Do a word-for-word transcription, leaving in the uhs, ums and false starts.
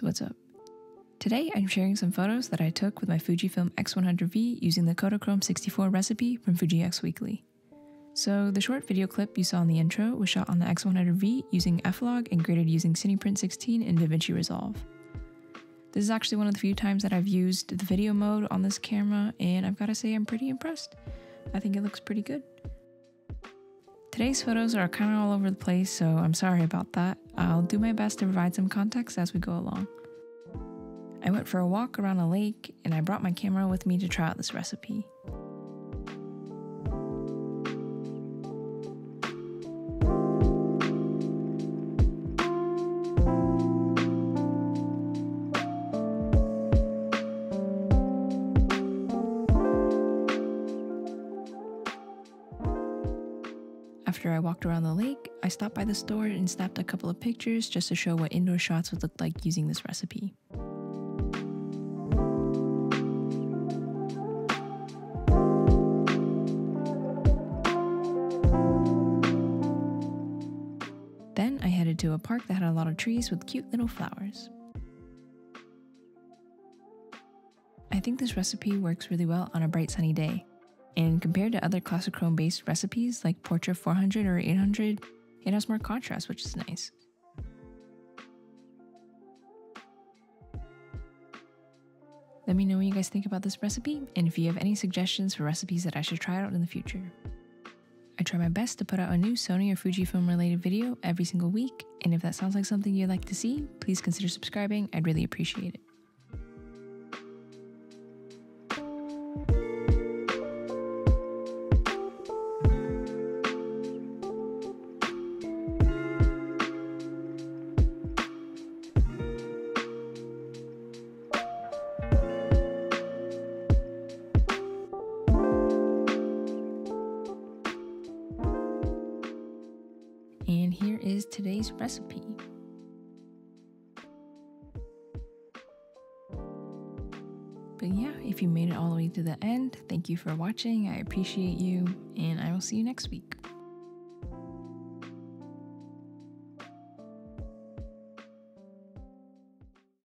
guys, what's up? Today I'm sharing some photos that I took with my Fujifilm X one hundred V using the Kodachrome sixty-four recipe from Fuji X Weekly. So the short video clip you saw in the intro was shot on the X one hundred V using F-Log and graded using CinePrint sixteen in DaVinci Resolve. This is actually one of the few times that I've used the video mode on this camera, and I've got to say I'm pretty impressed. I think it looks pretty good. Today's photos are kind of all over the place, so I'm sorry about that. I'll do my best to provide some context as we go along. I went for a walk around a lake, and I brought my camera with me to try out this recipe. After I walked around the lake, I stopped by the store and snapped a couple of pictures just to show what indoor shots would look like using this recipe. Then I headed to a park that had a lot of trees with cute little flowers. I think this recipe works really well on a bright sunny day. And compared to other Kodachrome-based recipes like Portra four hundred or eight hundred, it has more contrast, which is nice. Let me know what you guys think about this recipe, and if you have any suggestions for recipes that I should try out in the future. I try my best to put out a new Sony or Fujifilm related video every single week, and if that sounds like something you'd like to see, please consider subscribing, I'd really appreciate it. And here is today's recipe. But yeah, if you made it all the way to the end, thank you for watching. I appreciate you, and I will see you next week.